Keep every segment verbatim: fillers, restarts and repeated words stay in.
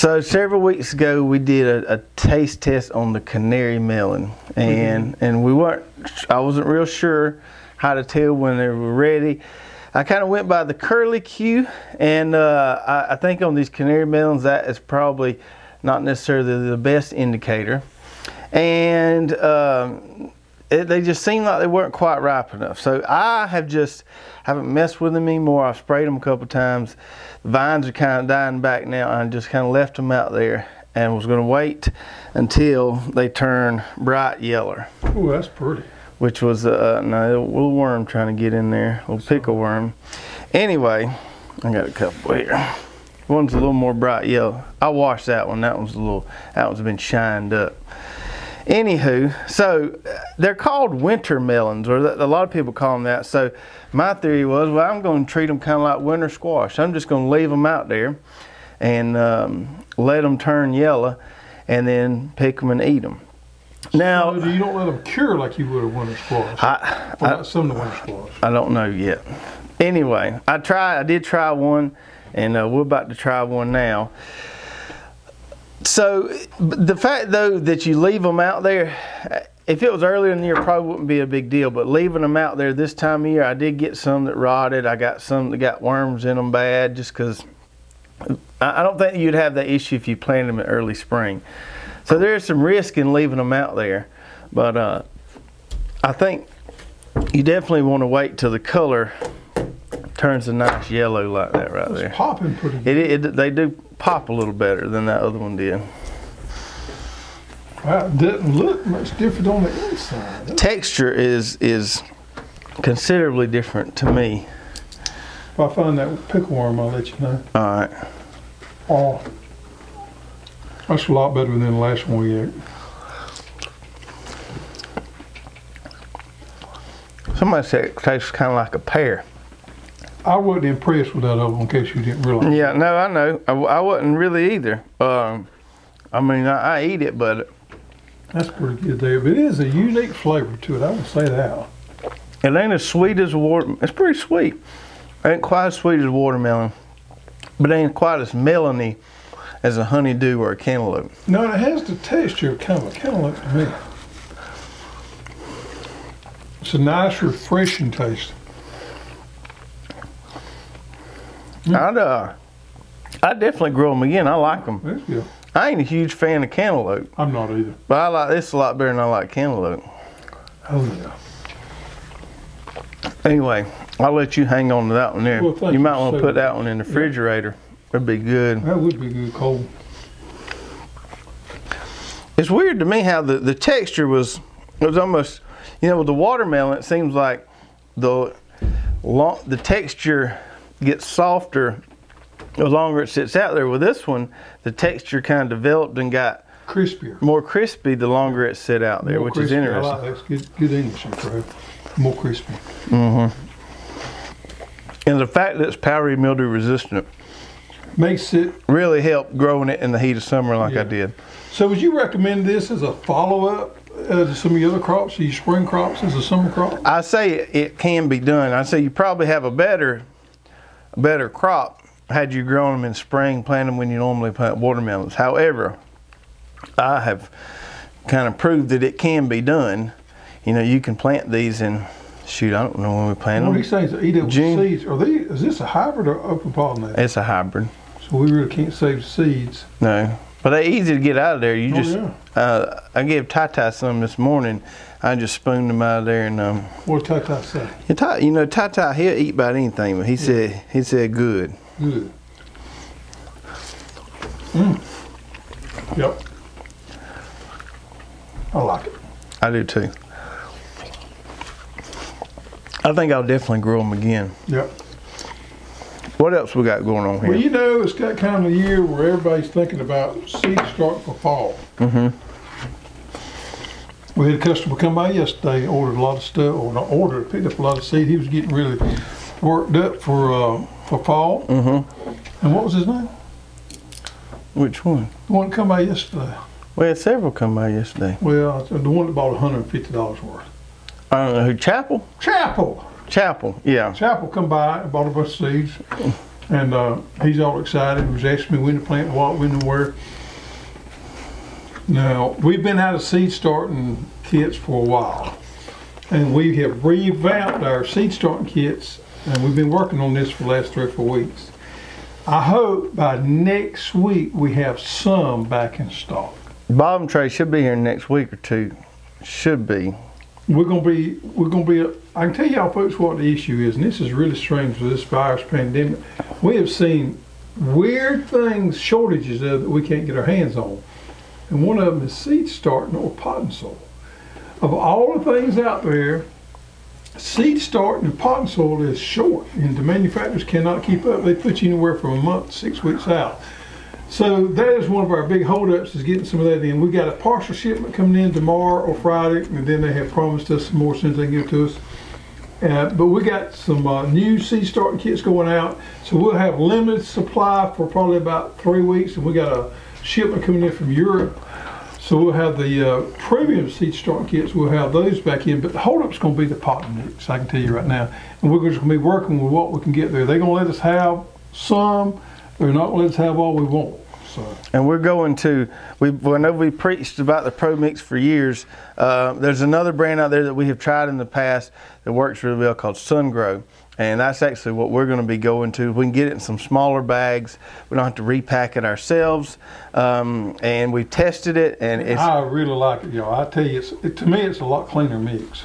So several weeks ago we did a, a taste test on the canary melon, and mm-hmm. and we weren't I wasn't real sure how to tell when they were ready. I kind of went by the curly cue, and uh, I, I think on these canary melons that is probably not necessarily the best indicator, and um, it, they just seemed like they weren't quite ripe enough. So I have just haven't messed with them anymore. I've sprayed them a couple times. The vines are kind of dying back now. I just kind of left them out there and was going to wait until they turn bright yellow. Oh, that's pretty. Which was uh, no, a little worm trying to get in there, a little pickle worm. Anyway, I got a couple here. One's a little more bright yellow. I washed that one. That one's a little, that one's been shined up. Anywho, so they're called winter melons, or a lot of people call them that. So my theory was, well, I'm going to treat them kind of like winter squash. I'm just going to leave them out there and um, let them turn yellow, and then pick them and eat them. Now, so you don't let them cure like you would a winter squash. I, or I, not some of the winter squash. I don't know yet. Anyway, I tried. I did try one, and uh, we're about to try one now. So the fact though that you leave them out there, if it was earlier in the year, it probably wouldn't be a big deal. But leaving them out there this time of year, I did get some that rotted. I got some that got worms in them bad, just because I don't think you'd have that issue if you planted them in early spring. So there's some risk in leaving them out there, but uh, I think you definitely want to wait till the color turns a nice yellow like that right there. It's popping pretty good. It, it, they do pop a little better than that other one did. Wow, it didn't look much different on the inside. The texture is, is considerably different to me. If I find that pickle worm, I'll let you know. All right. Oh. That's a lot better than the last one we ate. Somebody said it tastes kind of like a pear. I wasn't impressed with that other one, in case you didn't realize. Yeah, no, I know. I, I wasn't really either. Um, I mean, I, I eat it, but... That's pretty good there. But it is a unique flavor to it, I would say that. It ain't as sweet as watermelon. It's pretty sweet. It ain't quite as sweet as watermelon, but it ain't quite as melony as a honeydew or a cantaloupe. No, it has the texture of kind of a cantaloupe to me. It's a nice, refreshing taste. Mm. I'd uh, I definitely grow them again. I like them. That's good. I ain't a huge fan of cantaloupe. I'm not either. But I like this a lot better than I like cantaloupe. Oh yeah. Anyway, I'll let you hang on to that one there. Well, you, you might want to put that one in the refrigerator. Yeah. That'd be good. That would be good cold. It's weird to me how the, the texture was, it was almost, you know, with the watermelon, it seems like the, long, the texture gets softer the longer it sits out there. With this one, the texture kind of developed and got crispier. More crispy the longer it sit out there, more which crispier. Is interesting. I like that's good, good English, bro. More crispy. Mm-hmm. And the fact that it's powdery mildew resistant makes it really help growing it in the heat of summer like yeah. I did. So would you recommend this as a follow-up uh, to some of the other crops, these spring crops, as a summer crop? I say it, it can be done. I say you probably have a better a better crop had you grown them in spring, plant them when you normally plant watermelons. However, I have kind of proved that it can be done. You know, you can plant these in, shoot, I don't know when we planted them. What these things are E W Cs, are they, is this a hybrid or open pollinated? It's a hybrid. So we really can't save the seeds. No, but they're easy to get out of there. You oh, just, yeah. uh, I gave Ty-Ty some this morning. I just spooned them out of there and um. What did Ty-Ty say? You, Ty, you know, Ty-Ty, he'll eat about anything, but he yeah. said, he said good. Good. Mm. Yep. I like it. I do too. I think I'll definitely grow them again. Yep. What else we got going on here? Well, you know, it's that kind of year where everybody's thinking about seed start for fall. Mm-hmm. We had a customer come by yesterday, ordered a lot of stuff, or not ordered, picked up a lot of seed. He was getting really worked up for uh, for fall. Mm-hmm. And what was his name? Which one? The one that come by yesterday. We had several come by yesterday. Well, the one that bought one hundred fifty dollars worth. I don't know who, Chapel? Chapel! Chapel, yeah. Chapel come by and bought a bunch of seeds. And uh, he's all excited. He was asking me when to plant what, when to where. Now, we've been out of seed starting kits for a while, and we have revamped our seed starting kits, and we've been working on this for the last three or four weeks. I hope by next week we have some back in stock. Bottom tray should be here next week or two. Should be. We're gonna be. We're gonna be. A, I can tell y'all folks what the issue is, and this is really strange with this virus pandemic. We have seen weird things, shortages of that we can't get our hands on, and one of them is seed starting or potting soil. Of all the things out there, seed starting and potting soil is short, and the manufacturers cannot keep up. They put you anywhere from a month, six weeks out. So that is one of our big holdups, is getting some of that in. We got a partial shipment coming in tomorrow or Friday, and then they have promised us some more as soon as they get to us. Uh, but we got some uh, new seed starting kits going out, so we'll have limited supply for probably about three weeks, and we got a shipment coming in from Europe. So we'll have the uh, premium seed starting kits, we'll have those back in, but the holdup's going to be the potting mix, I can tell you right now. And we're just going to be working with what we can get there. They're going to let us have some. They're not going to let us have all we want. So. And we're going to, we, I know we preached about the Pro Mix for years. Uh, there's another brand out there that we have tried in the past that works really well called Sun Gro. And that's actually what we're going to be going to. We can get it in some smaller bags. We don't have to repack it ourselves. Um, and we've tested it. And it's, I really like it, y'all. I tell you, it's, it, to me, it's a lot cleaner mix.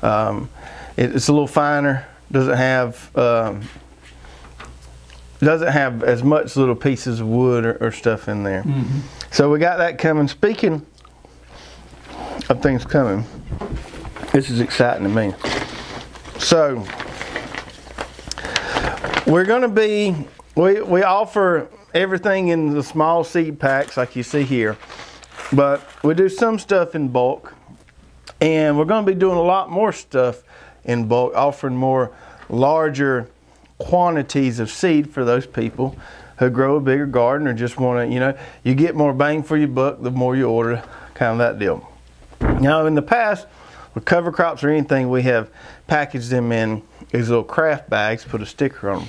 Um, it, it's a little finer. Doesn't have... Um, doesn't have as much little pieces of wood or, or stuff in there. Mm-hmm. So we got that coming. Speaking of things coming, this is exciting to me. So we're going to be, we, we offer everything in the small seed packs like you see here, but we do some stuff in bulk, and we're going to be doing a lot more stuff in bulk, offering more larger quantities of seed for those people who grow a bigger garden or just want to, you know, you get more bang for your buck the more you order, kind of that deal. Now in the past, with cover crops or anything, we have packaged them in these little craft bags, put a sticker on them.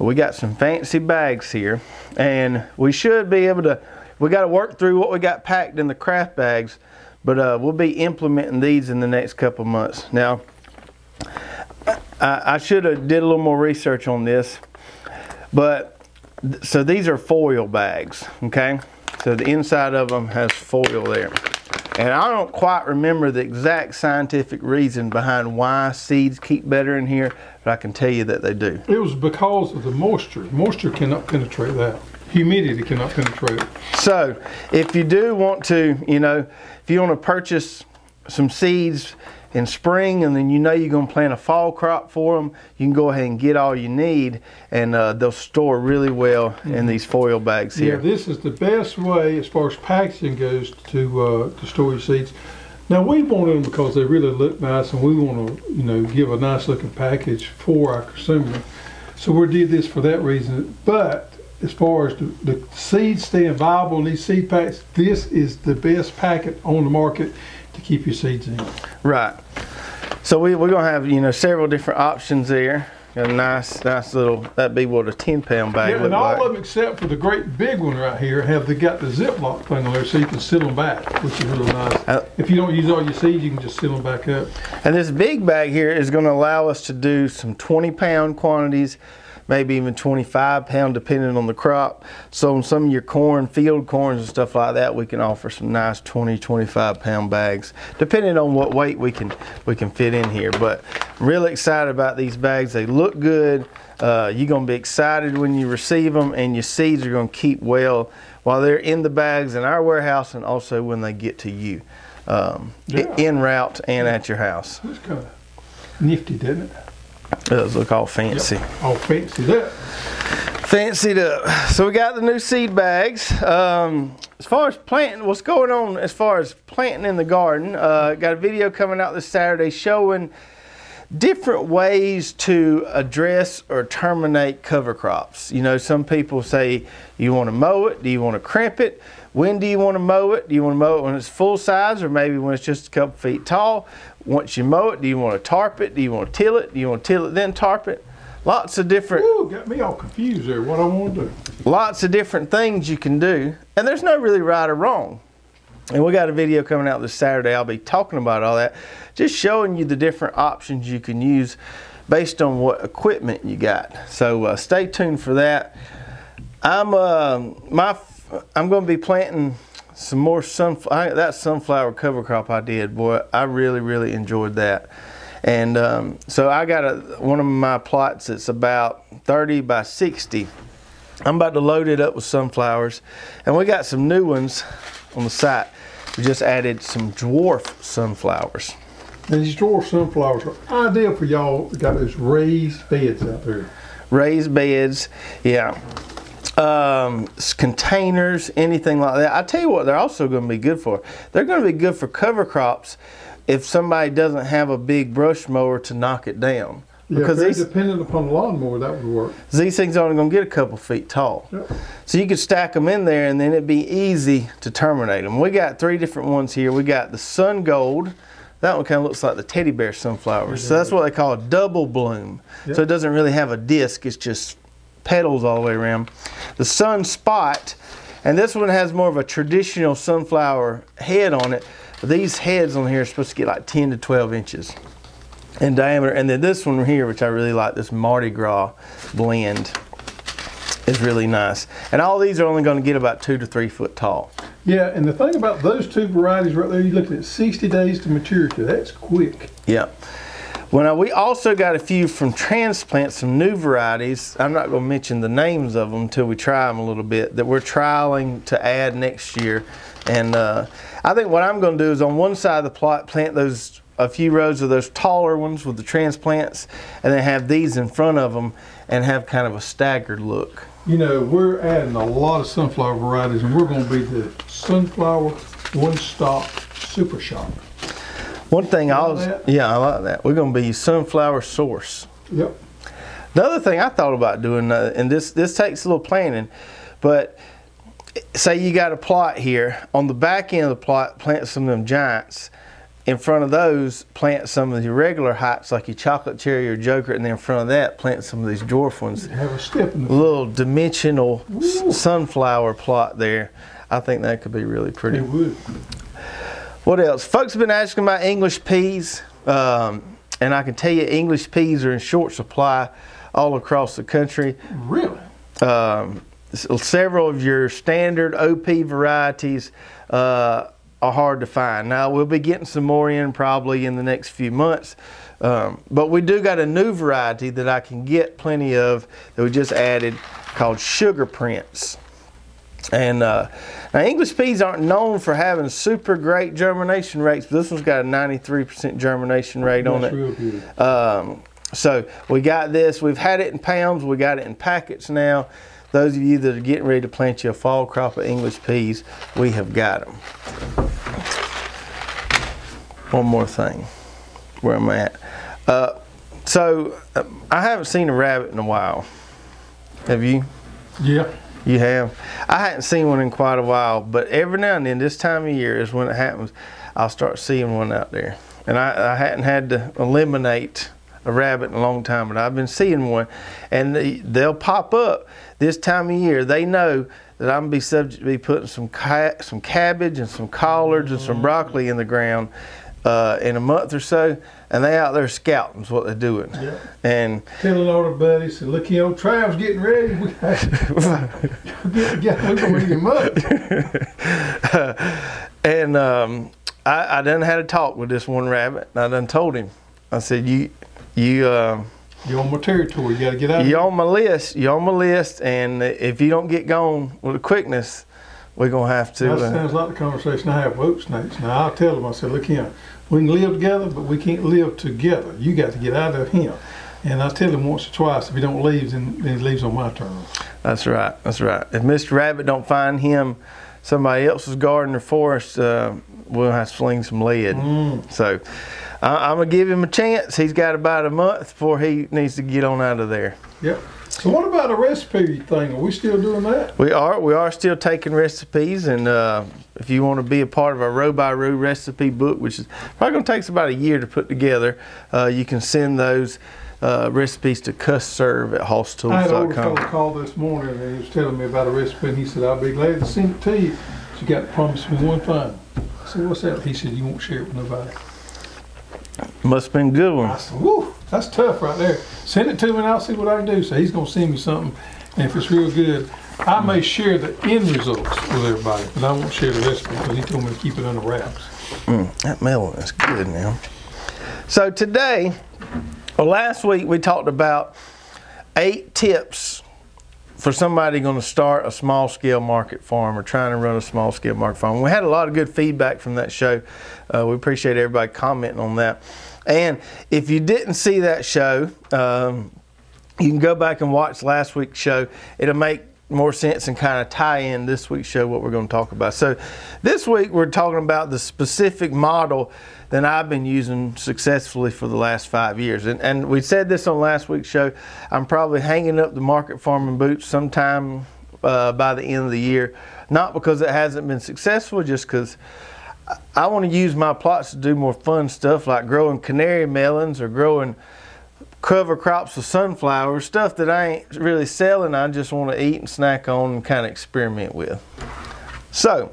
Well, we got some fancy bags here, and we should be able to, we got to work through what we got packed in the craft bags, but uh, we'll be implementing these in the next couple months. Now, I should have did a little more research on this, but so these are foil bags, okay? So the inside of them has foil there. And I don't quite remember the exact scientific reason behind why seeds keep better in here, but I can tell you that they do. It was because of the moisture. Moisture cannot penetrate that. Humidity cannot penetrate it. So if you do want to, you know, if you want to purchase some seeds in spring, and then you know you're going to plant a fall crop for them, you can go ahead and get all you need, and uh, they'll store really well mm-hmm. in these foil bags here. Yeah, this is the best way as far as packaging goes to, uh, to store your seeds. Now we wanted them because they really look nice, and we want to, you know, give a nice looking package for our consumer. So we did this for that reason. But as far as the, the seeds staying viable in these seed packs, this is the best packet on the market to keep your seeds in. Right. So we, we're going to have, you know, several different options there. Got a nice, nice little, that'd be what a ten pound bag. Yeah, and all like. of them except for the great big one right here have the, got the Ziploc thing on there, so you can seal them back, which is really nice. Uh, if you don't use all your seeds, you can just seal them back up. And this big bag here is going to allow us to do some twenty pound quantities, maybe even twenty-five pound depending on the crop. So on some of your corn, field corns and stuff like that, we can offer some nice twenty, twenty-five pound bags, depending on what weight we can we can fit in here. But I'm really excited about these bags. They look good. Uh, you're gonna be excited when you receive them, and your seeds are gonna keep well while they're in the bags in our warehouse, and also when they get to you. Um, yeah. In route and yeah. at your house. That's kind of nifty, doesn't it? It does look all fancy. Yep. All fancied up. Fancied up. So we got the new seed bags. Um, as far as planting, what's going on as far as planting in the garden, uh, got a video coming out this Saturday showing different ways to address or terminate cover crops. You know, some people say, you want to mow it? Do you want to crimp it? When do you want to mow it? Do you want to mow it when it's full size, or maybe when it's just a couple feet tall? Once you mow it, do you want to tarp it? Do you want to till it? Do you want to till it then tarp it? Lots of different... Ooh, got me all confused there, what I want to do. Lots of different things you can do, and there's no really right or wrong. And we got a video coming out this Saturday. I'll be talking about all that, just showing you the different options you can use based on what equipment you got. So uh, stay tuned for that. I'm uh, my I'm going to be planting some more sunflower. That sunflower cover crop I did, boy, I really really enjoyed that. And um, so I got a, one of my plots that's about thirty by sixty. I'm about to load it up with sunflowers, and we got some new ones on the site. We just added some dwarf sunflowers. And these dwarf sunflowers are ideal for y'all that got those raised beds out there. Raised beds, yeah. Um, containers, anything like that. I tell you what, they're also going to be good for. They're going to be good for cover crops if somebody doesn't have a big brush mower to knock it down. Yeah, because these, dependent upon the lawnmower, that would work. These things are only going to get a couple feet tall. Yep. So you could stack them in there, and then it'd be easy to terminate them. We got three different ones here. We got the Sun Gold. That one kind of looks like the teddy bear sunflower. So that's what they call a double bloom. Yep. So it doesn't really have a disc. It's just petals all the way around. The Sun Spot, and this one has more of a traditional sunflower head on it. These heads on here are supposed to get like ten to twelve inches in diameter. And then this one here, which I really like, this Mardi Gras blend, is really nice. And all these are only going to get about two to three foot tall. Yeah, and the thing about those two varieties right there, you're looking at sixty days to maturity. That's quick. Yeah. Well, we also got a few from transplants, some new varieties. I'm not going to mention the names of them until we try them a little bit, that we're trialing to add next year. And uh, I think what I'm going to do is on one side of the plot, plant those a few rows of those taller ones with the transplants, and then have these in front of them and have kind of a staggered look. You know, we're adding a lot of sunflower varieties, and we're going to be the sunflower one-stop super shop. One thing I was, yeah, I like that. We're going to be sunflower source. Yep. The other thing I thought about doing, uh, and this this takes a little planning, but say you got a plot here, on the back end of the plot, plant some of them giants. In front of those, plant some of the regular heights, like your chocolate cherry or joker, and then in front of that, plant some of these dwarf ones. Have a step in the little dimensional Ooh. sunflower plot there. I think that could be really pretty. It would. What else? Folks have been asking about English peas, um, and I can tell you English peas are in short supply all across the country. Really? Um, several of your standard O P varieties uh, are hard to find. Now we'll be getting some more in probably in the next few months, um, but we do got a new variety that I can get plenty of that we just added called Sugar Prince. And uh, now English peas aren't known for having super great germination rates, but this one's got a ninety-three percent germination rate on it. That's real good. Um, so we got this. We've had it in pounds. We got it in packets now. Those of you that are getting ready to plant your fall crop of English peas, we have got them. One more thing, where I'm at. Uh, so uh, I haven't seen a rabbit in a while. Have you? Yeah. You have? I hadn't seen one in quite a while, but every now and then, this time of year is when it happens, I'll start seeing one out there. And I, I hadn't had to eliminate a rabbit in a long time, but I've been seeing one, and they, they'll pop up this time of year. They know that I'm gonna be subject to be putting some ca some cabbage and some collards and some broccoli in the ground uh, in a month or so, and they out there scouting is what they're doing. Yep. And telling all their buddies, and look, you know, Trav's getting ready. We got to wake him up. And um, I, I done had a talk with this one rabbit, and I done told him. I said, you. You, uh, you're on my territory. You got to get out of here. You're on my list. You're on my list. And if you don't get gone with the quickness, we're going to have to. That uh, sounds like the conversation I have with oak snakes. Now, I'll tell them, I said, look here, we can live together, but we can't live together. You got to get out of him. And I tell him once or twice, if he don't leave, then, then he leaves on my terms. That's right. That's right. If Mister Rabbit don't find him somebody else's garden or forest, uh, we'll have to fling some lead. Mm. So I'm going to give him a chance. He's got about a month before he needs to get on out of there. Yep. So what about a recipe thing? Are we still doing that? We are. We are still taking recipes, and uh, if you want to be a part of our Row by Row recipe book, which is probably going to take us about a year to put together, uh, you can send those uh, recipes to custserve at hoss tools dot com. I had an old fellow call this morning, and he was telling me about a recipe, and he said, I'll be glad to send it to you. But you got to promise me one thing. I said, what's that? He said, you won't share it with nobody. Must have been a good one. I said, woo, that's tough right there. Send it to me and I'll see what I can do. So he's going to send me something, and if it's real good, I may share the end results with everybody, but I won't share the recipe because he told me to keep it under wraps. Mm, that melon is good now. So today, or last week, we talked about eight tips for somebody going to start a small-scale market farm or trying to run a small-scale market farm. We had a lot of good feedback from that show. Uh, we appreciate everybody commenting on that. And if you didn't see that show, um, you can go back and watch last week's show. It'll make more sense and kind of tie in this week's show what we're going to talk about. So this week we're talking about the specific model that I've been using successfully for the last five years. And, and we said this on last week's show, I'm probably hanging up the market farming boots sometime uh, by the end of the year. Not because it hasn't been successful, just because I want to use my plots to do more fun stuff like growing canary melons or growing cover crops of sunflowers, stuff that I ain't really selling, I just want to eat and snack on and kind of experiment with. So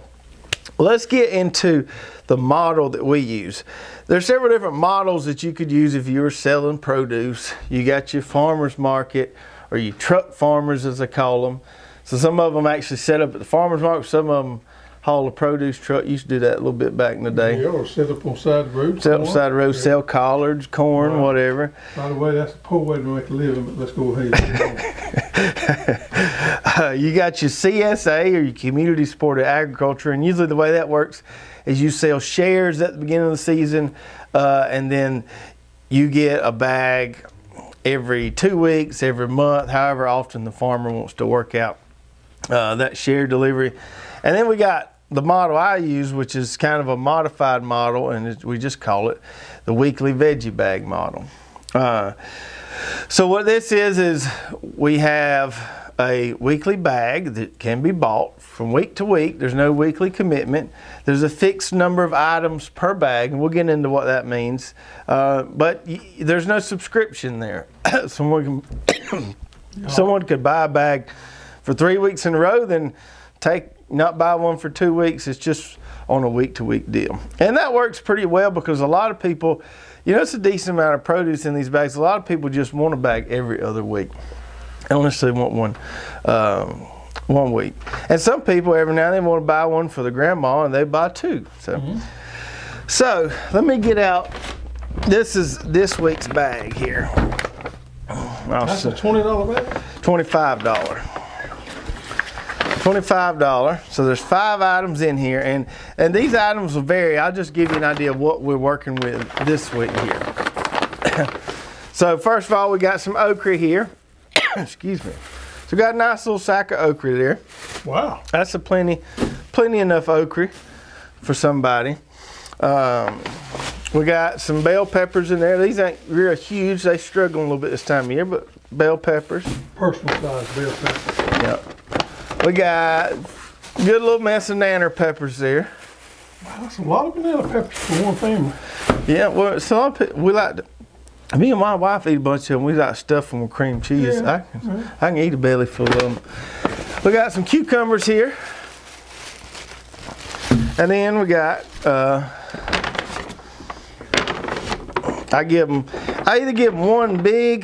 let's get into the model that we use. There's several different models that you could use if you were selling produce. You got your farmers market, or your truck farmers as they call them. So some of them actually set up at the farmers market, some of them haul a produce truck. Used to do that a little bit back in the day. Yeah, or set up on side of the road. Set up on side of the road, yeah. Sell collards, corn, right. Whatever. By the way, that's a poor way to make a living, but let's go ahead. uh, you got your C S A, or your Community Supported Agriculture, and usually the way that works is you sell shares at the beginning of the season, uh, and then you get a bag every two weeks, every month, however often the farmer wants to work out uh, that share delivery. And then we got the model I use, which is kind of a modified model, and we just call it the weekly veggie bag model. Uh, so what this is, is we have a weekly bag that can be bought from week to week. There's no weekly commitment. There's a fixed number of items per bag, and we'll get into what that means. Uh, but y there's no subscription there. Someone, can someone could buy a bag for three weeks in a row, then take... not buy one for two weeks. It's just on a week-to-week deal. And that works pretty well because a lot of people, you know, it's a decent amount of produce in these bags. A lot of people just want a bag every other week. Unless they want one um, one week. And some people every now and then want to buy one for the grandma and they buy two. So, mm-hmm. so let me get out. This is this week's bag here. I'll That's a twenty dollar bag? twenty-five dollars. twenty-five dollars. So there's five items in here, and and these items will vary. I'll just give you an idea of what we're working with this week here. So first of all, we got some okra here. Excuse me. So we got a nice little sack of okra there. Wow. That's a plenty, plenty enough okra for somebody. Um, we got some bell peppers in there. These ain't real huge. They struggling a little bit this time of year, but bell peppers. Personal size bell peppers. Yep. We got a good little mess of nana peppers there. Wow, that's a lot of banana peppers for one family. Yeah, well, some we like to, me and my wife eat a bunch of them. We like stuff them with cream cheese. Yeah. I, can, yeah. I can eat a belly full of them. We got some cucumbers here. And then we got, uh, I give them, I either give them one big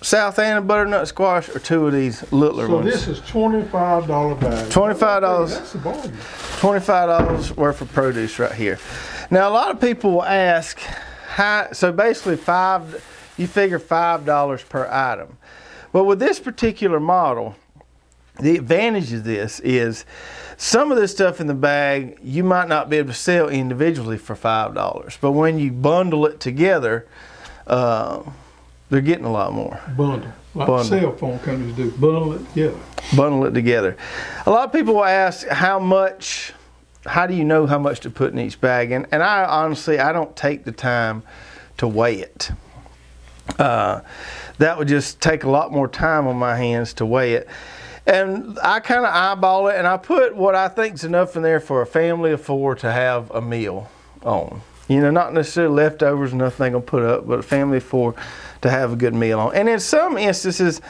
South Anna butternut squash or two of these littler so ones. So this is twenty-five dollar bag. twenty-five dollars. That's a bargain. twenty-five dollars worth of produce right here. Now a lot of people will ask, how, so basically five, you figure five dollars per item. But with this particular model, the advantage of this is some of this stuff in the bag you might not be able to sell individually for five dollars. But when you bundle it together, uh, they're getting a lot more. Bundle. Like Bundle. Cell phone companies do. Bundle it together. Bundle it together. A lot of people will ask how much, how do you know how much to put in each bag? And, and I honestly, I don't take the time to weigh it. uh, that would just take a lot more time on my hands to weigh it. And I kind of eyeball it, and I put what I think's enough in there for a family of four to have a meal on. You know, not necessarily leftovers, nothing I'm gonna put up, but a family of four to have a good meal on. And in some instances,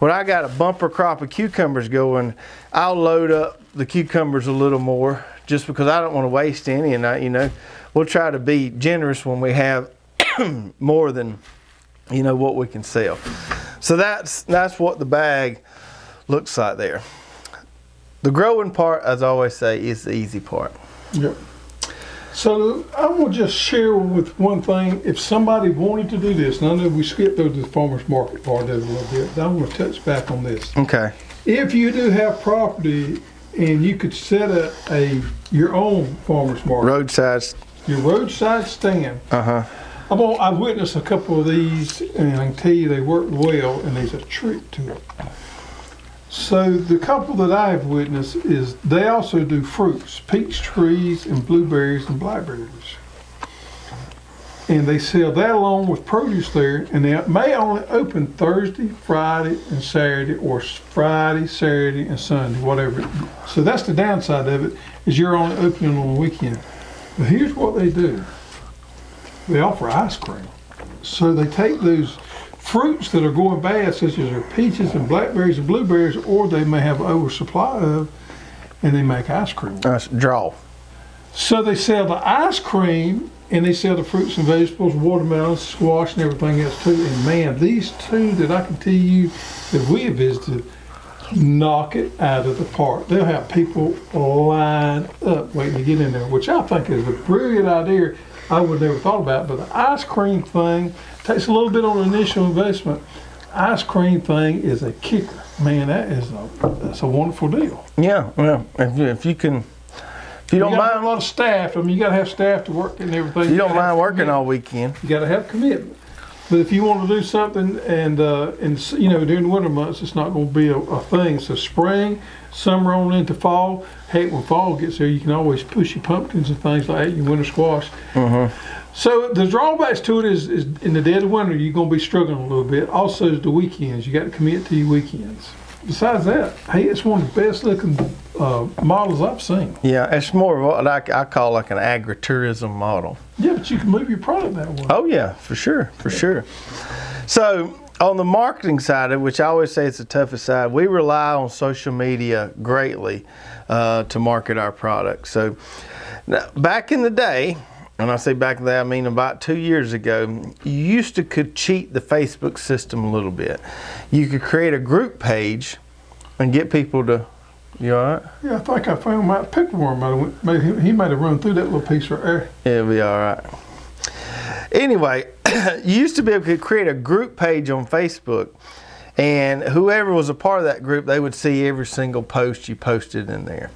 when I got a bumper crop of cucumbers going, I'll load up the cucumbers a little more just because I don't want to waste any. And I, you know, we'll try to be generous when we have more than, you know, what we can sell. So that's that's what the bag looks like there. The growing part, as I always say, is the easy part. Yep. So I will just share with one thing. If somebody wanted to do this, and I know we skipped over the farmer's market part of it a little bit, but I want to touch back on this. Okay. If you do have property and you could set up a, your own farmer's market. Roadside. Your roadside stand. Uh-huh. I've, all, I've witnessed a couple of these, and I can tell you they work well, and there's a trick to it. So the couple that I've witnessed is they also do fruits, peach trees and blueberries and blackberries. And they sell that along with produce there, and they may only open Thursday, Friday and Saturday, or Friday, Saturday and Sunday, whatever. So that's the downside of it, is you're only opening on the weekend. But here's what they do. They offer ice cream. So they take those fruits that are going bad, such as are peaches and blackberries and blueberries, or they may have oversupply of, and they make ice cream. That's a draw. So they sell the ice cream, and they sell the fruits and vegetables, watermelons, squash, and everything else too. And man, these two that I can tell you that we have visited knock it out of the park. They'll have people lined up waiting to get in there, which I think is a brilliant idea. I would never thought about it, but the ice cream thing takes a little bit on initial investment. Ice cream thing is a kicker, man. That is a that's a wonderful deal. Yeah, well, if, if you can, if you, you don't mind a lot of staff. I mean, you got to have staff to work and everything. You, you don't mind working all weekend. You got to have commitment. But if you want to do something, and uh, and you know, during the winter months, it's not going to be a, a thing. So spring, summer on into fall. Heck, when fall gets there, you can always push your pumpkins and things like that, your winter squash. Mm-hmm. So the drawbacks to it is, is in the dead of winter, you're going to be struggling a little bit. Also, the weekends. You got to commit to your weekends. Besides that, hey, it's one of the best looking uh, models I've seen. Yeah, it's more of what I, I call like an agritourism model. Yeah, but you can move your product that way. Oh yeah, for sure, for sure. So on the marketing side, which I always say it's the toughest side, we rely on social media greatly uh, to market our products. So now, back in the day, when I say back in the day, I mean about two years ago, you used to could cheat the Facebook system a little bit. You could create a group page and get people to, you all right? Yeah, I think I found my pickleworm. Maybe he might have run through that little piece right there. It'll be all right. Anyway, you used to be able to create a group page on Facebook, and whoever was a part of that group, they would see every single post you posted in there.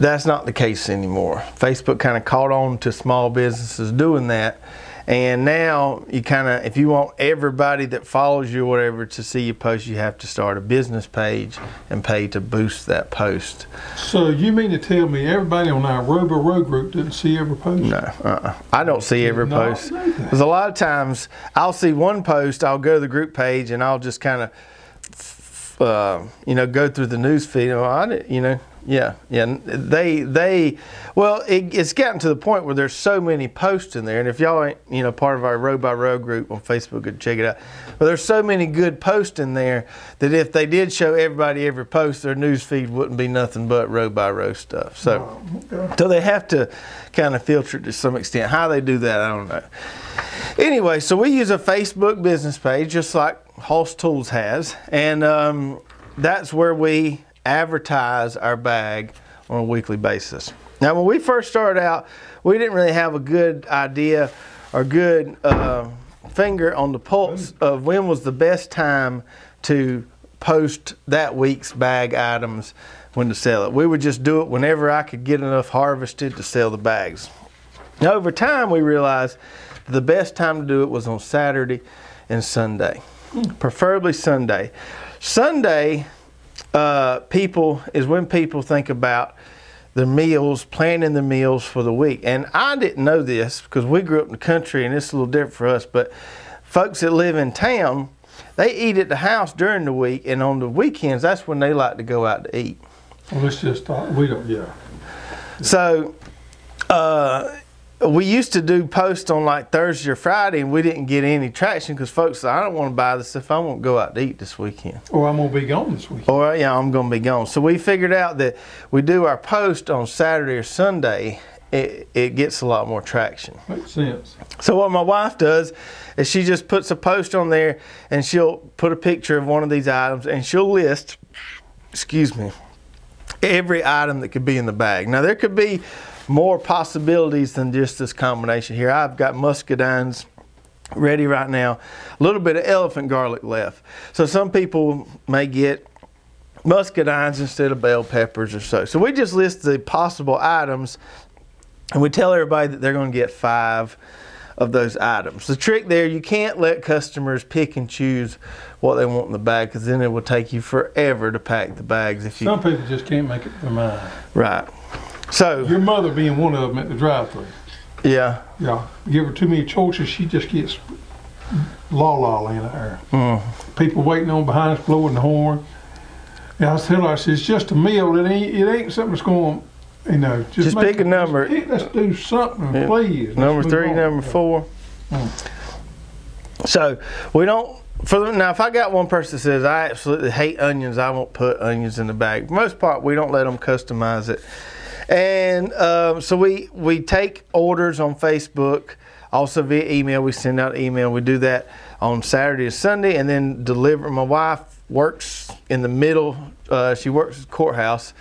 That's not the case anymore. Facebook kind of caught on to small businesses doing that. And now you kind of, if you want everybody that follows you or whatever to see your post, you have to start a business page and pay to boost that post. So you mean to tell me everybody on our Row by Row group didn't see every post? No, uh-uh. I don't see every no, post. Because a lot of times I'll see one post, I'll go to the group page and I'll just kind of, uh, you know, go through the news feed. Oh, I didn't, you know. Yeah, yeah, they, they, well, it, it's gotten to the point where there's so many posts in there, and if y'all ain't, you know, part of our Row by Row group on Facebook, go check it out. But there's so many good posts in there that if they did show everybody every post, their news feed wouldn't be nothing but Row by Row stuff. So, oh, so they have to kind of filter it to some extent. How they do that, I don't know. Anyway, so we use a Facebook business page, just like Hoss Tools has, and um, that's where we advertise our bag on a weekly basis. Now, when we first started out, we didn't really have a good idea or good uh, finger on the pulse of when was the best time to post that week's bag items, when to sell it. We would just do it whenever I could get enough harvested to sell the bags. Now, over time, we realized the best time to do it was on Saturday and Sunday, preferably Sunday. Sunday, Uh, people is when people think about the meals, planning the meals for the week. And I didn't know this because we grew up in the country and it's a little different for us, but folks that live in town, they eat at the house during the week, and on the weekends, that's when they like to go out to eat. Well, it's just, uh, we don't, yeah. So, uh, we used to do posts on like Thursday or Friday, and we didn't get any traction because folks said, I don't want to buy this if I won't go out to eat this weekend. Or I'm going to be gone this weekend. Or, yeah, I'm going to be gone. So, we figured out that we do our post on Saturday or Sunday, it, it gets a lot more traction. Makes sense. So, what my wife does is she just puts a post on there, and she'll put a picture of one of these items, and she'll list, excuse me, every item that could be in the bag. Now there could be more possibilities than just this combination here. I've got muscadines ready right now, a little bit of elephant garlic left. So some people may get muscadines instead of bell peppers or so. So we just list the possible items and we tell everybody that they're going to get five of those items. The trick there, you can't let customers pick and choose what they want in the bag, because then it will take you forever to pack the bags. If you, some people just can't make up their mind. Right. So your mother being one of them at the drive-thru. Yeah. Yeah. You give her too many choices, she just gets la la in there. Mm. People waiting on behind us, blowing the horn. And I was telling her, I said, it's just a meal. It ain't, it ain't something that's going. You know, just, just make pick a number. Let's, let's do something, yeah. Please. Let's number three, on. number four. Mm. So we don't. For the, now, if I got one person that says I absolutely hate onions, I won't put onions in the bag. For the most part, we don't let them customize it. And um, so we we take orders on Facebook, also via email. We send out email. We do that on Saturday and Sunday, and then deliver. My wife works in the middle. Uh, she works at the courthouse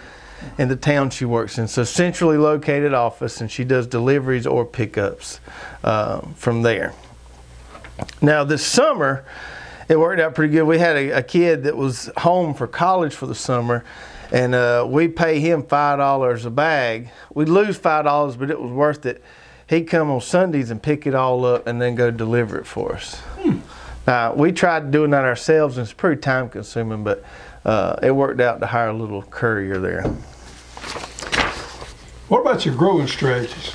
in the town she works in, so centrally located office, and she does deliveries or pickups uh, from there. Now this summer it worked out pretty good. We had a, a kid that was home for college for the summer, and uh, we pay him five dollars a bag. We lose five dollars, but it was worth it. He'd come on Sundays and pick it all up and then go deliver it for us. Hmm. Now we tried doing that ourselves, and it's pretty time consuming, but Uh, it worked out to hire a little courier there. What about your growing strategies?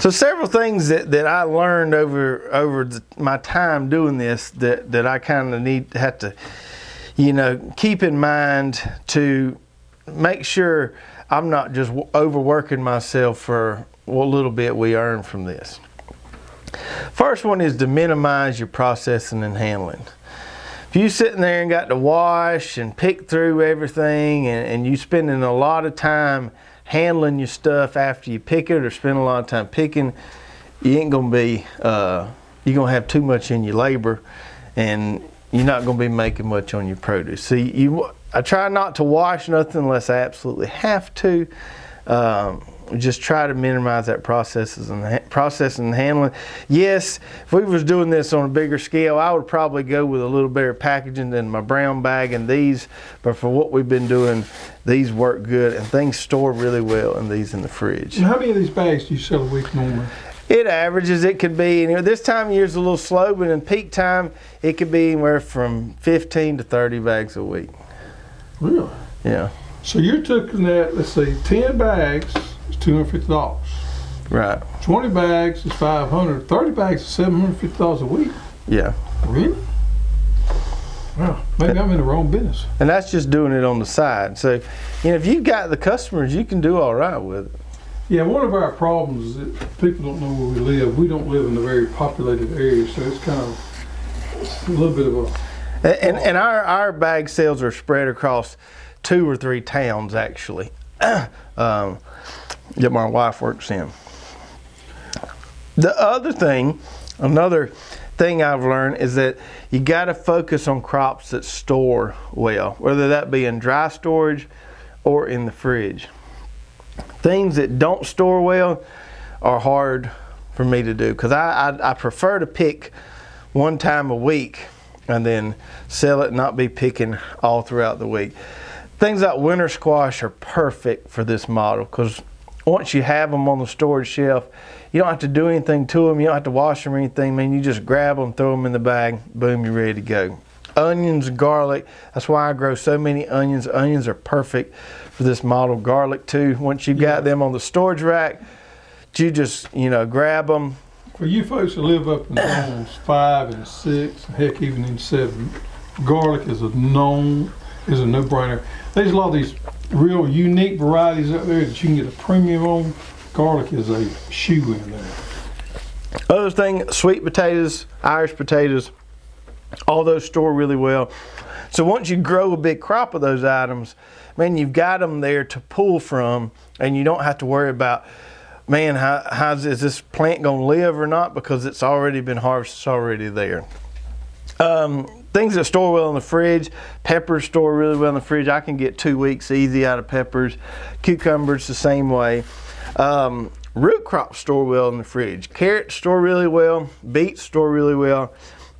So several things that, that I learned over over the, my time doing this that, that I kind of need to have to, you know, keep in mind to make sure I'm not just overworking myself for what little bit we earn from this. First one is to minimize your processing and handling. If you're sitting there and got to wash and pick through everything, and, and you're spending a lot of time handling your stuff after you pick it, or spend a lot of time picking, you ain't gonna be, uh, you're gonna have too much in your labor, and you're not gonna be making much on your produce. So you, I try not to wash nothing unless I absolutely have to. Um, just try to minimize that processes and processing and handling. Yes, if we was doing this on a bigger scale, I would probably go with a little better packaging than my brown bag and these, but for what we've been doing, these work good and things store really well, and these in the fridge. And how many of these bags do you sell a week normally? It averages, it could be, you know, this time of year is a little slow, but in peak time it could be anywhere from fifteen to thirty bags a week. Really? Yeah. So you're taking that, let's see, ten bags is two hundred fifty dollars. Right. twenty bags is five hundred dollars. thirty bags is seven hundred fifty dollars a week. Yeah. Really? Wow. Maybe I'm in the wrong business. And that's just doing it on the side. So, you know, if you've got the customers, you can do all right with it. Yeah, one of our problems is that people don't know where we live. We don't live in a very populated area, so it's kind of it's a little bit of a... And, and, and our, our bag sales are spread across two or three towns, actually, um, that my wife works in. The other thing, another thing I've learned is that you got to focus on crops that store well, whether that be in dry storage or in the fridge. Things that don't store well are hard for me to do, because I, I, I prefer to pick one time a week and then sell it and not be picking all throughout the week. Things like winter squash are perfect for this model, because once you have them on the storage shelf, you don't have to do anything to them. You don't have to wash them or anything. I mean, you just grab them, throw them in the bag, boom, you're ready to go. onions, garlic. That's why I grow so many onions. Onions are perfect for this model. Garlic too. Once you've got them on the storage rack, you just, you know, grab them. For you folks that live up in zones five and six, heck, even in seven, garlic is a known, is a no-brainer. There's a lot of these real unique varieties out there that you can get a premium on. Garlic is a shoe in there. Other thing, sweet potatoes, Irish potatoes, all those store really well. So once you grow a big crop of those items, man, you've got them there to pull from, and you don't have to worry about, man, how, how's is this plant gonna live or not, because it's already been harvested, it's already there. Um, things that store well in the fridge, peppers store really well in the fridge. I can get two weeks easy out of peppers. Cucumbers the same way. Um, root crops store well in the fridge. Carrots store really well, beets store really well,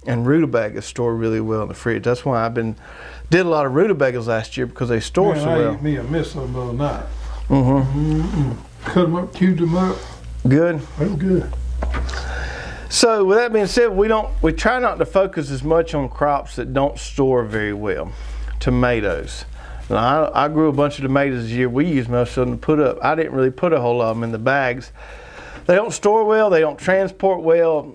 and rutabagas store really well in the fridge. That's why I've been, did a lot of rutabagas last year, because they store man, so I well. I ate me a miss of the other night. Mm-hmm. Mm-hmm. Cut them up, cubed them up. Good. That's good. So with that being said, we don't we try not to focus as much on crops that don't store very well. Tomatoes. Now, I, I grew a bunch of tomatoes this year. We used most of them to put up. I didn't really put a whole lot of them in the bags. They don't store well. They don't transport well.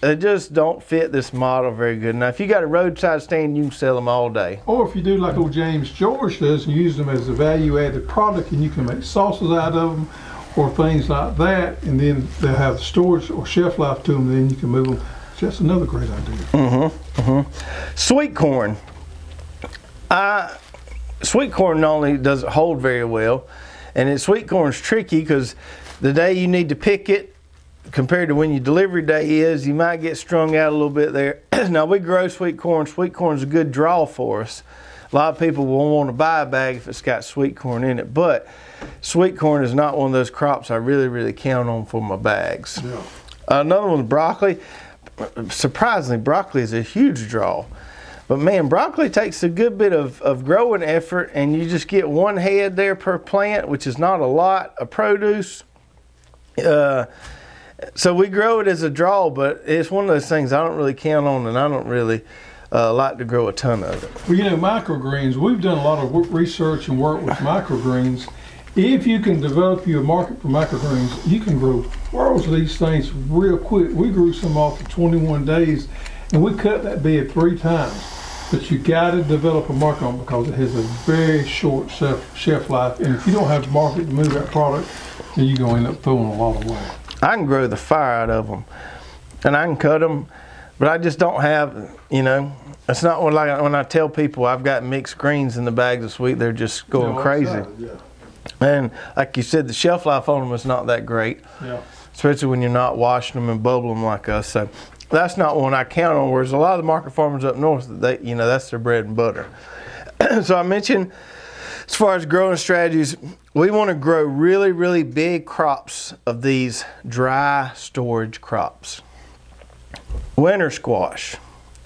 They just don't fit this model very good. Now, if you got a roadside stand, you can sell them all day. Or if you do like old James George does and use them as a value-added product, and you can make sauces out of them or things like that, and then they have storage or shelf life to them, then you can move them. That's another great idea. Mm-hmm, mm-hmm. Sweet corn. I, sweet corn not only doesn't hold very well, and it, sweet corn's tricky because the day you need to pick it, compared to when your delivery day is, you might get strung out a little bit there. Now, we grow sweet corn. Sweet corn's a good draw for us. A lot of people will want to buy a bag if it's got sweet corn in it, but sweet corn is not one of those crops I really, really count on for my bags. Yeah. Another one's broccoli. Surprisingly, broccoli is a huge draw. But man, broccoli takes a good bit of, of growing effort, and you just get one head there per plant, which is not a lot of produce. Uh, So we grow it as a draw, but it's one of those things I don't really count on, and I don't really uh, like to grow a ton of it. Well, you know, microgreens, we've done a lot of research and work with microgreens. If you can develop your market for microgreens, you can grow worlds of these things real quick. We grew some off for twenty-one days, and we cut that bed three times. But you got to develop a market on it because it has a very short shelf, shelf life, and if you don't have the market to move that product, then you're going to end up throwing a lot away. I can grow the fire out of them, and I can cut them, but I just don't have, you know, it's not when, like when I tell people I've got mixed greens in the bags this week, they're just going no, crazy. Outside, yeah. And like you said, the shelf life on them is not that great, yeah. Especially when you're not washing them and bubbling them like us. So that's not one I count on, whereas a lot of the market farmers up north, they, you know, that's their bread and butter. So I mentioned, as far as growing strategies, we want to grow really, really big crops of these dry storage crops. Winter squash,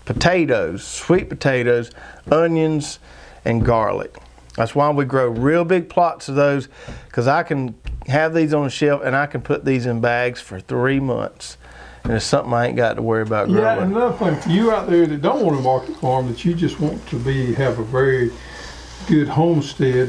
potatoes, sweet potatoes, onions, and garlic. That's why we grow real big plots of those, because I can have these on the shelf and I can put these in bags for three months. And it's something I ain't got to worry about growing. Yeah, another thing for you out there that don't want to market farm, that you just want to be have a very good homestead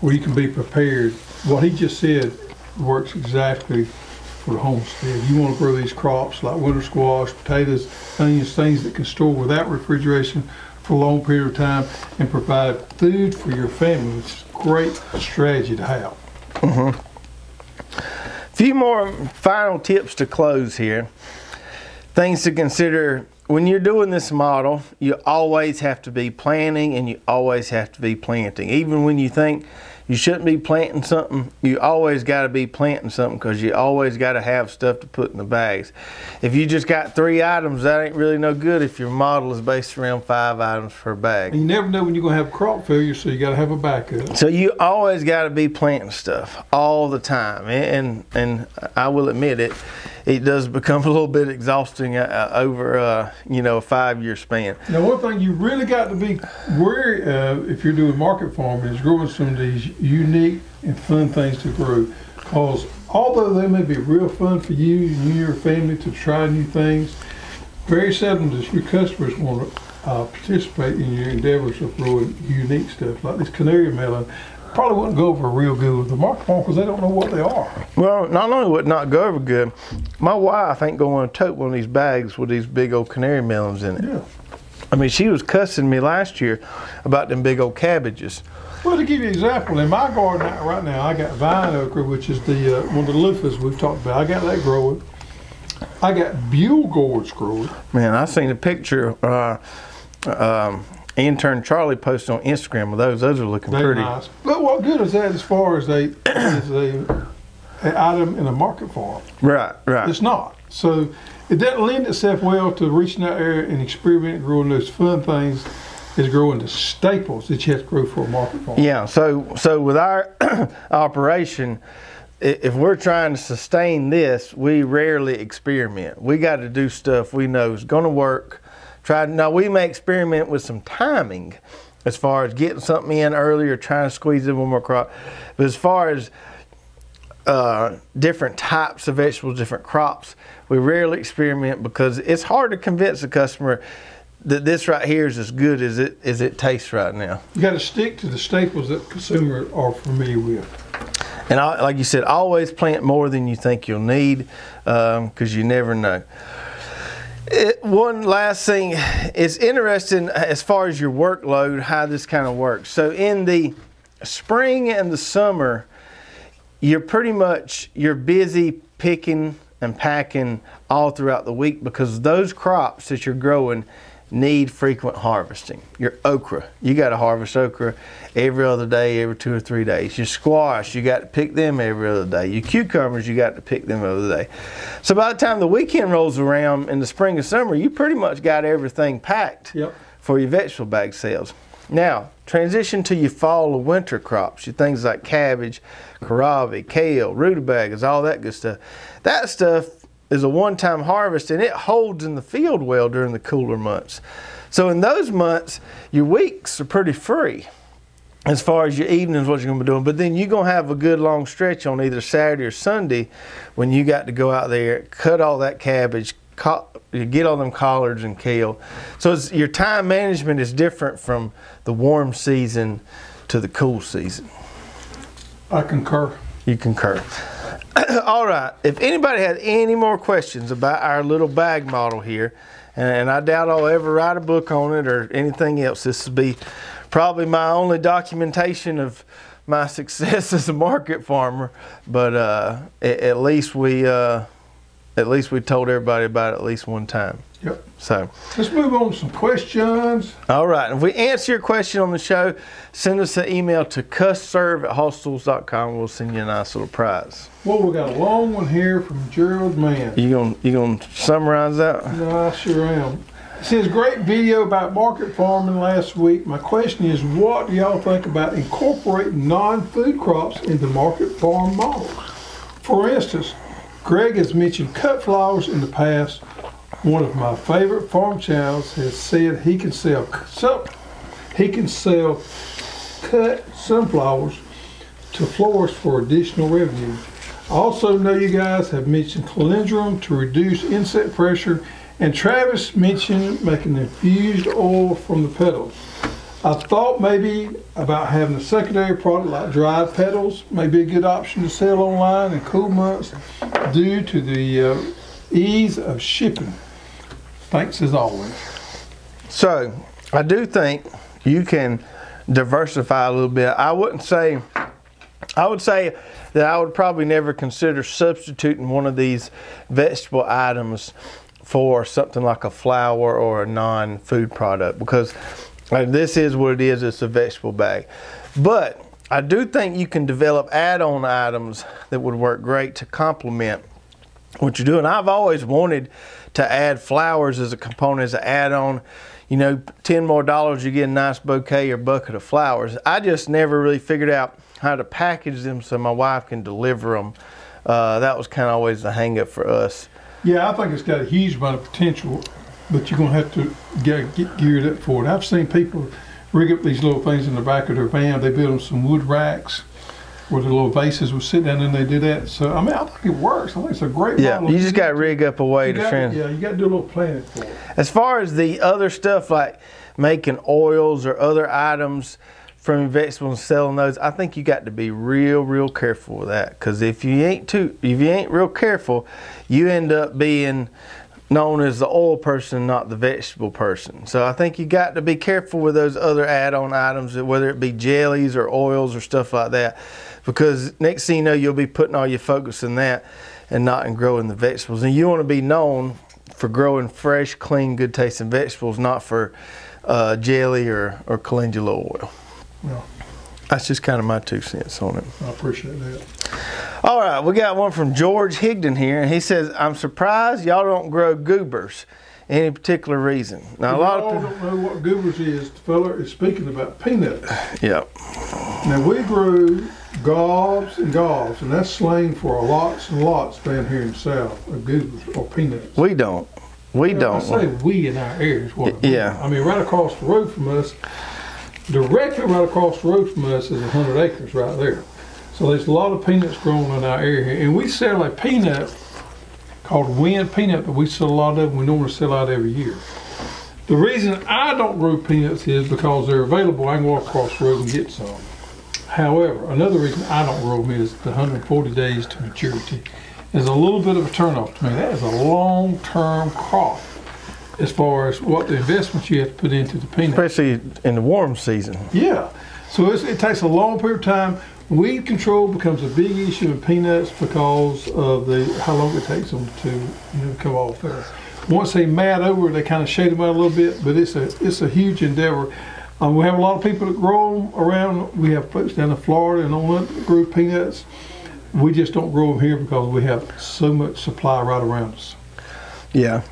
where you can be prepared. What he just said works exactly for the homestead. You want to grow these crops like winter squash, potatoes, onions, things that can store without refrigeration for a long period of time and provide food for your family, which is a great strategy to have. Mm-hmm. A few more final tips to close here. Things to consider. When you're doing this model, you always have to be planning, and you always have to be planting. Even when you think you shouldn't be planting something, you always got to be planting something, because you always got to have stuff to put in the bags. If you just got three items, that ain't really no good if your model is based around five items per bag. And you never know when you're going to have crop failure, so you got to have a backup. So you always got to be planting stuff all the time, and and I will admit it. It does become a little bit exhausting uh, over uh, you know, a five-year span. Now, one thing you really got to be wary of if you're doing market farming is growing some of these unique and fun things to grow. Because although they may be real fun for you and your family to try new things, very seldom does your customers want to uh, participate in your endeavors of growing unique stuff like this canary melon. Probably wouldn't go over real good with the microphone because they don't know what they are. Well, not only would it not go over good, my wife ain't going to tote one of these bags with these big old canary melons in it. Yeah. I mean, she was cussing me last year about them big old cabbages. Well, to give you an example, in my garden right now, I got vine okra, which is the uh, one of the loofahs we've talked about. I got that growing. I got buhl gourds growing. Man, I seen a picture. Uh, um, Intern Charlie posted on Instagram of those. Those are looking They're pretty. Nice. But what good is that as far as a as a an item in a market farm? Right, right. It's not. So it doesn't lend itself well to reaching that area and experimenting, growing those fun things. Is growing the staples that you have to grow for a market farm. Yeah. So so with our operation, if we're trying to sustain this, we rarely experiment. We got to do stuff we know is going to work. Try now we may experiment with some timing as far as getting something in earlier, trying to squeeze in one more crop. But as far as uh, different types of vegetables, different crops, we rarely experiment because it's hard to convince the customer that this right here is as good as it as it tastes right now. You got to stick to the staples that consumers are familiar with. And I, like you said, always plant more than you think you'll need, um, because you never know. It, one last thing is interesting as far as your workload, how this kind of works. So in the spring and the summer, you're pretty much you're busy picking and packing all throughout the week because those crops that you're growing need frequent harvesting. Your okra, you got to harvest okra every other day, every two or three days. Your squash, you got to pick them every other day. Your cucumbers, you got to pick them every other day. So by the time the weekend rolls around in the spring and summer, you pretty much got everything packed. Yep. For your vegetable bag sales. Now transition to your fall and winter crops, your things like cabbage, kohlrabi, kale, rutabagas, all that good stuff. That stuff is a one-time harvest and it holds in the field well during the cooler months. So in those months, your weeks are pretty free as far as your evenings, what you're gonna be doing. But then you're gonna have a good long stretch on either Saturday or Sunday when you got to go out there, cut all that cabbage, get all them collards and kale. So it's, your time management is different from the warm season to the cool season. I concur. You concur. All right, if anybody has any more questions about our little bag model here, and I doubt I'll ever write a book on it or anything else, this will be probably my only documentation of my success as a market farmer, but uh, at, at least we uh, at least we told everybody about it at least one time. Yep. So let's move on to some questions. All right. If we answer your question on the show, send us an email to cuss serve at hoss tools dot com. We'll send you a nice little prize. Well, we got a long one here from Gerald Mann. You gonna you gonna summarize that? No, I sure am. It says, great video about market farming last week. My question is, what do y'all think about incorporating non-food crops into market farm models? For instance, Greg has mentioned cut flowers in the past. One of my favorite farm channels has said he can sell he can sell cut sunflowers to florists for additional revenue. I also know you guys have mentioned calendrium to reduce insect pressure, and Travis mentioned making infused oil from the petals. I thought maybe about having a secondary product like dried petals, may be a good option to sell online in cool months due to the uh, ease of shipping. Thanks as always. So I do think you can diversify a little bit. I wouldn't say, I would say that I would probably never consider substituting one of these vegetable items for something like a flower or a non-food product, because like, this is what it is, it's a vegetable bag. But I do think you can develop add-on items that would work great to complement what you're doing. I've always wanted to add flowers as a component, as an add-on. You know, ten more dollars, you get a nice bouquet or bucket of flowers. I just never really figured out how to package them so my wife can deliver them. Uh, that was kind of always the hang-up for us. Yeah, I think it's got a huge amount of potential, but you're going to have to get, get geared up for it. I've seen people rig up these little things in the back of their van. They build them some wood racks. where the little vases will sit down and they do that. So I mean, I think it works. I think it's a great yeah, model. Yeah, you just got to rig up a way you to gotta, trend. Yeah, you got to do a little planning for it. As far as the other stuff like making oils or other items from your vegetables and selling those, I think you got to be real, real careful with that. Because if you ain't too, if you ain't real careful, you end up being known as the oil person, not the vegetable person. So I think you got to be careful with those other add-on items, whether it be jellies or oils or stuff like that, because next thing you know, you'll be putting all your focus in that and not in growing the vegetables. And you want to be known for growing fresh, clean, good tasting vegetables, not for uh, jelly or, or calendula oil. No. That's just kind of my two cents on it. I appreciate that. All right, we got one from George Higdon here, and he says, I'm surprised y'all don't grow goobers. Any particular reason? Now, a lot of people don't know what goobers is. The fella is speaking about peanuts. Yep. Now, we grew gobs and gobs, and that's slang for lots and lots down here in the South of goobers or peanuts. We don't. We you know, don't. I say we in our areas. What yeah. I mean, right across the road from us, directly right across the road from us is a hundred acres right there. So there's a lot of peanuts growing in our area. And we sell a peanut called wind peanut, but we sell a lot of them. We normally sell out every year. The reason I don't grow peanuts is because they're available. I can walk across the road and get some. However, another reason I don't grow them is the one hundred forty days to maturity is a little bit of a turnoff to me. That is a long-term crop, as far as what the investments you have to put into the peanuts. Especially in the warm season. Yeah, so it's, it takes a long period of time. Weed control becomes a big issue in peanuts because of the how long it takes them to you know, come off there. Once they mat over, they kind of shade them out a little bit, but it's a, it's a huge endeavor. Um, we have a lot of people that grow them around. We have folks down in Florida and all that grow peanuts. We just don't grow them here because we have so much supply right around us. Yeah.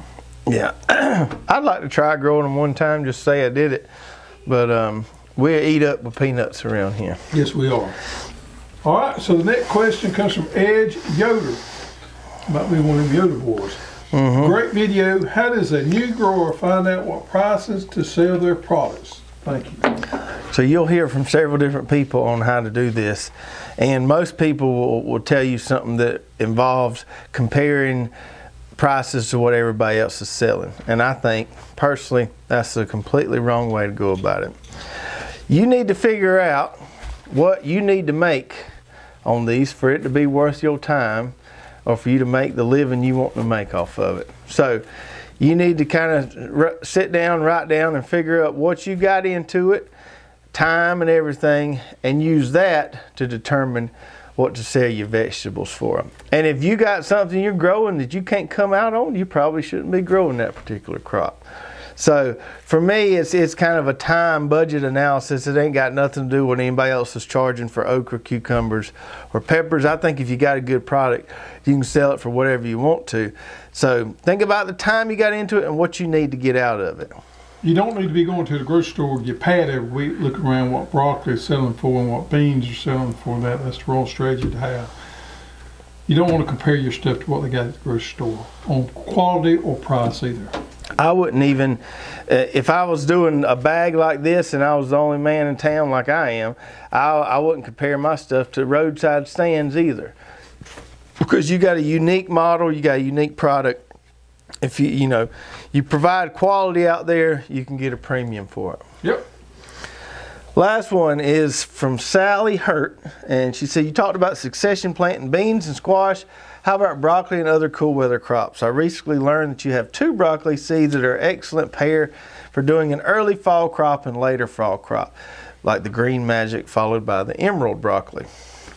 Yeah, I'd like to try growing them one time, just say I did it, but um, we'll eat up with peanuts around here. Yes, we are. All right, so the next question comes from Edge Yoder. Might be one of them Yoder boys. Mm-hmm. Great video. How does a new grower find out what prices to sell their products? Thank you. So you'll hear from several different people on how to do this, and most people will, will tell you something that involves comparing prices to what everybody else is selling. And I think, personally, that's a completely wrong way to go about it. You need to figure out what you need to make on these for it to be worth your time or for you to make the living you want to make off of it. So you need to kind of sit down, write down, and figure out what you got into it, time and everything, and use that to determine what to sell your vegetables for them. And if you got something you're growing that you can't come out on, you probably shouldn't be growing that particular crop. So for me, it's it's kind of a time budget analysis. It ain't got nothing to do with anybody else is charging for okra, cucumbers, or peppers. I think if you got a good product, you can sell it for whatever you want to. So think about the time you got into it and what you need to get out of it. You don't need to be going to the grocery store with your pad every week looking around what broccoli is selling for and what beans are selling for. That. That's the wrong strategy to have. You don't want to compare your stuff to what they got at the grocery store on quality or price either. I wouldn't even, uh, if I was doing a bag like this and I was the only man in town like I am, I, I wouldn't compare my stuff to roadside stands either. Because you got a unique model, you got a unique product. If you you know you provide quality out there, you can get a premium for it. Yep. Last one is from Sally Hurt, and she said, you talked about succession planting beans and squash. How about broccoli and other cool weather crops? I recently learned that you have two broccoli seeds that are excellent pair for doing an early fall crop and later fall crop, like the Green Magic followed by the Emerald broccoli.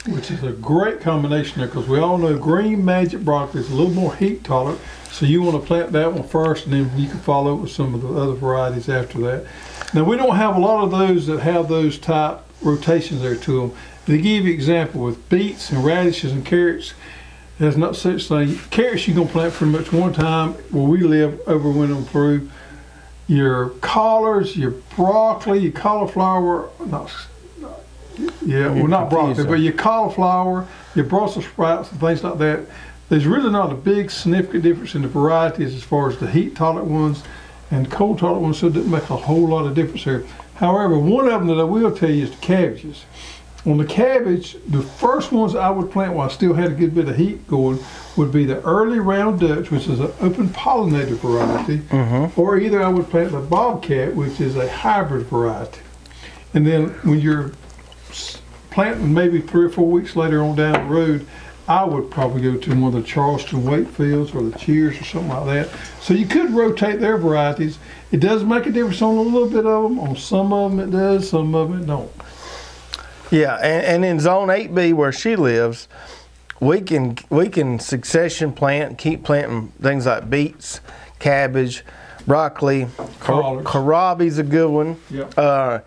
Which is a great combination there, because we all know Green Magic broccoli is a little more heat tolerant, so you want to plant that one first, and then you can follow it with some of the other varieties after that. Now, we don't have a lot of those that have those type rotations there to them. They give you example with beets and radishes and carrots. There's not such thing. Carrots you can plant pretty much one time where we live, overwinter them through. Your collards, your broccoli, your cauliflower, not Yeah, well not broccoli, but your cauliflower, your Brussels sprouts and things like that. There's really not a big significant difference in the varieties as far as the heat tolerant ones and cold tolerant ones, so it doesn't make a whole lot of difference here. However, one of them that I will tell you is the cabbages. On the cabbage, the first ones I would plant while I still had a good bit of heat going would be the Early Round Dutch, which is an open pollinator variety, mm-hmm. or either I would plant the Bobcat, which is a hybrid variety. And then when you're planting maybe three or four weeks later on down the road, I would probably go to one of the Charleston Wakefields or the Cheers or something like that. So you could rotate their varieties. It does make a difference on a little bit of them. On some of them it does, some of them it don't. Yeah, and, and in Zone eight B where she lives, we can we can succession plant, keep planting things like beets, cabbage, broccoli, karabi's a good one. Yep. Uh,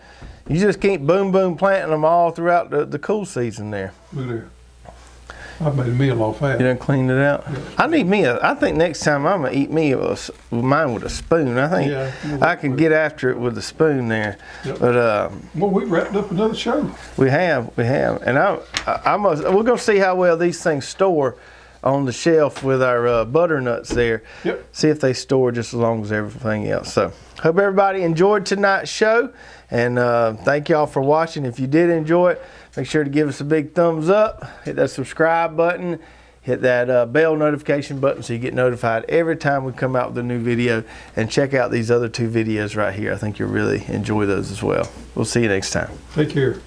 you just keep boom boom planting them all throughout the, the cool season there. Look there. I've made a meal off that. You done cleaned it out? Yeah. I need me a, I think next time I'm going to eat me a, mine with a spoon. I think yeah, we'll I can get it. after it with a spoon there. Yep. But uh, well, we wrapped up another show. We have, we have. And I, I, I must, we're going to see how well these things store on the shelf with our uh, butternuts there. Yep. See if they store just as long as everything else. So hope everybody enjoyed tonight's show. And uh, thank y'all for watching. If you did enjoy it, make sure to give us a big thumbs up, hit that subscribe button, hit that uh, bell notification button so you get notified every time we come out with a new video. And check out these other two videos right here. I think you'll really enjoy those as well. We'll see you next time. Take care.